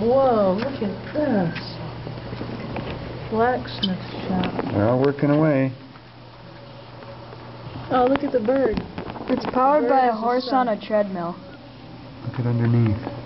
Whoa, look at this. Blacksmith shop. They're all working away. Oh, look at the bird. It's powered by a horse on a treadmill. Look at underneath.